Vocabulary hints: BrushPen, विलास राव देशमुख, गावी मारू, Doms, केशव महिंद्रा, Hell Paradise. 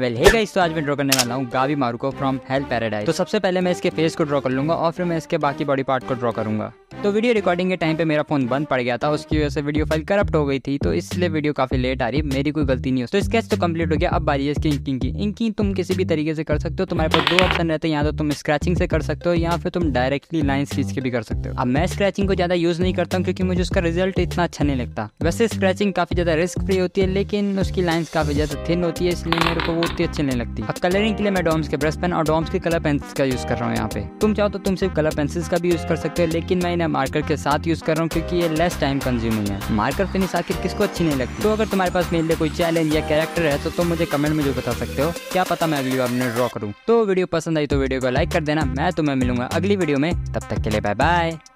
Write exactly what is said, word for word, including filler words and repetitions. Well hey guys, तो आज मैं ड्रॉ करने वाला हूँ गावी मारू को फ्रॉम हेल पैराडाइज। तो सबसे पहले मैं इसके फेस को ड्रॉ कर लूंगा और फिर मैं इसके बाकी बॉडी पार्ट को ड्रॉ करूंगा। तो वीडियो रिकॉर्डिंग के टाइम पे मेरा फोन बंद पड़ गया था, उसकी वजह से वीडियो फाइल करप्ट हो गई थी, तो इसलिए वीडियो काफी लेट आ रही है, मेरी कोई गलती नहीं हो। तो स्केच तो कंप्लीट हो गया, अब बारी है इसकी इंकिंग की। इंकिंग तुम किसी भी तरीके से कर सकते हो, तुम्हारे पास दो ऑप्शन रहते हैं, या तो तुम स्क्रैचिंग से कर सकते हो या फिर तुम डायरेक्टली लाइंस खींच के भी कर सकते हो। अब मैं स्क्रैचिंग को ज्यादा यूज नहीं करता हूँ क्योंकि मुझे उसका रिजल्ट इतना अच्छा नहीं लगता। वैसे स्क्रैचिंग काफी ज्यादा रिस्क फ्री होती है, लेकिन उसकी लाइंस काफी ज्यादा थिन होती है, इसलिए मेरे को वो उतनी अच्छी नहीं लगती। अब कलरिंग के लिए मैं डॉम्स के ब्रश पेन और डॉम्स के कलर पेंसिल्स का यूज कर रहा हूँ। यहाँ पे तुम चाहो तो तुम सिर्फ कलर पेंसिल्स का भी यूज कर सकते हो, लेकिन मैं मार्कर के साथ यूज कर रहा हूँ क्योंकि ये लेस टाइम कंज्यूमिंग है। मार्कर फिनिश आखिर किसको अच्छी नहीं लगती। तो अगर तुम्हारे पास मेरे लिए कोई चैलेंज या कैरेक्टर है तो तुम मुझे कमेंट में जो बता सकते हो, क्या पता मैं अगली बार में ड्रॉ करूँ। तो वीडियो पसंद आई तो वीडियो को लाइक कर देना। मैं तुम्हें मिलूंगा अगली वीडियो में, तब तक के लिए बाय बाय।